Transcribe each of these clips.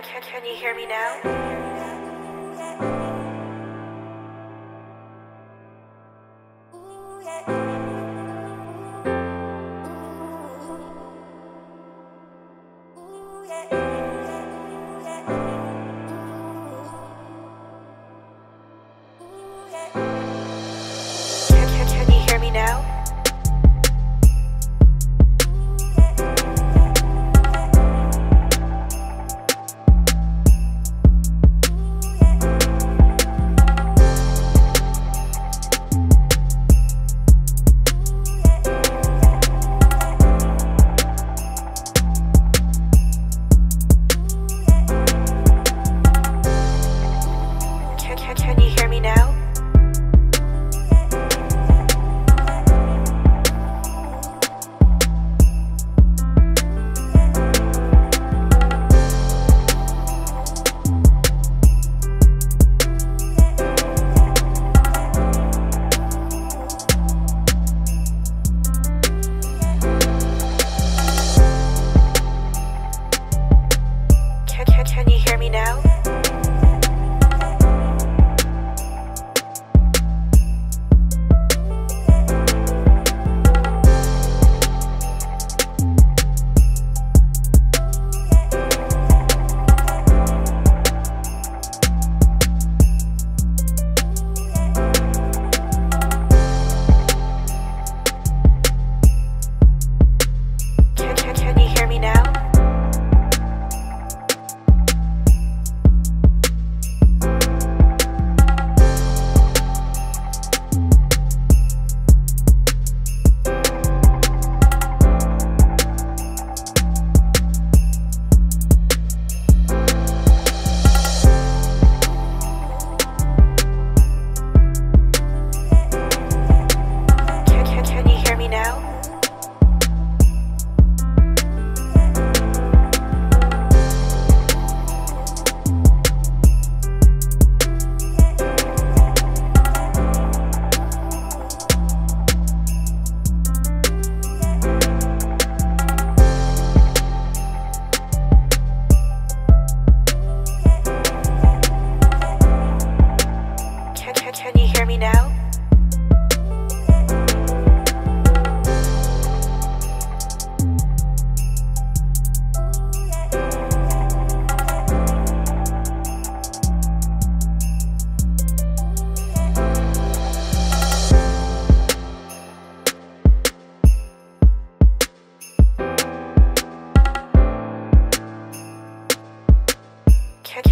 Can you hear me now?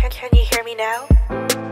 Can you hear me now?